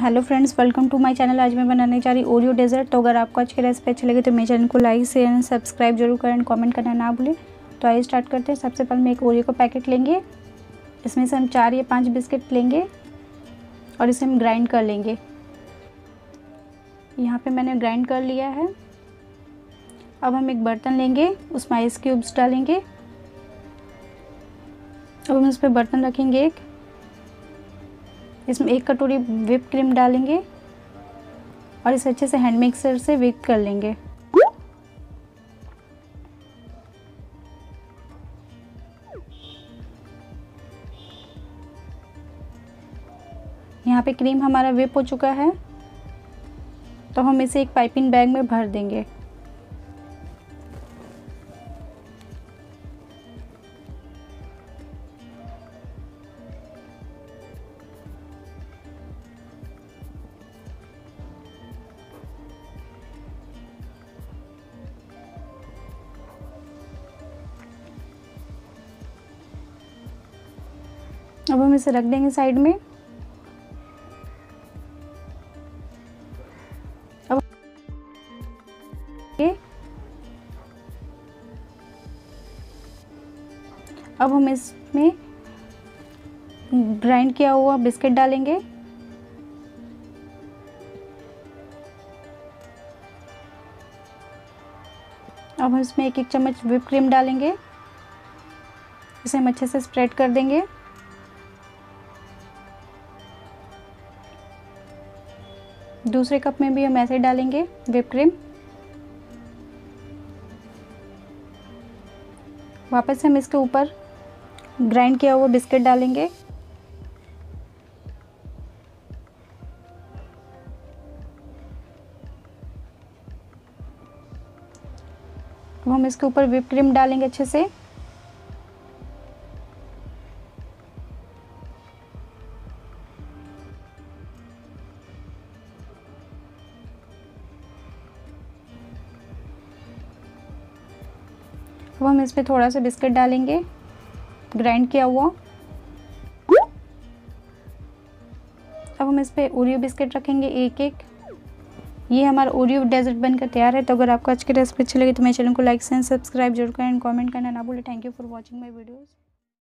Hello friends, welcome to my channel. आज मैं बनाने जा रही ओरियो डेजर्ट। तो अगर आपको आज की रेसिपी अच्छी लगी तो मेरे चैनल को लाइक शेयर एंड सब्सक्राइब जरूर करें एंड कमेंट करना ना भूलें। तो आइए स्टार्ट करते हैं। सबसे पहले मैं एक ओरियो का पैकेट लेंगे, इसमें से हम 4 या 5 बिस्किट लेंगे और इसे हम ग्राइंड कर लेंगे। यहाँ पर मैंने ग्राइंड कर लिया है। अब हम एक बर्तन लेंगे, उसमें आइस क्यूब्स डालेंगे। अब हम इस पर बर्तन रखेंगे एक, इसमें 1 कटोरी व्हिप क्रीम डालेंगे और इसे अच्छे से हैंड मिक्सर से व्हिप कर लेंगे। यहाँ पे क्रीम हमारा व्हिप हो चुका है, तो हम इसे एक पाइपिंग बैग में भर देंगे। अब हम इसे रख देंगे साइड में। अब हम इसमें ग्राइंड किया हुआ बिस्किट डालेंगे। अब हम इसमें 1-1 चम्मच व्हिप क्रीम डालेंगे, इसे हम अच्छे से स्प्रेड कर देंगे। दूसरे कप में भी हम ऐसे डालेंगे व्हिप क्रीम। वापस हम इसके ऊपर ग्राइंड किया हुआ बिस्किट डालेंगे। अब हम इसके ऊपर व्हिप क्रीम डालेंगे अच्छे से। अब हम इसमें थोड़ा सा बिस्किट डालेंगे ग्राइंड किया हुआ। अब हम इस पर ओरियो बिस्किट रखेंगे 1-1। ये हमारा ओरियो डेजर्ट बनकर तैयार है। तो अगर आपको आज की रेसिपी अच्छी लगी तो मेरे चैनल को लाइक एंड सब्सक्राइब जरूर करें एंड कमेंट करना ना भूलें। Thank you for watching my videos.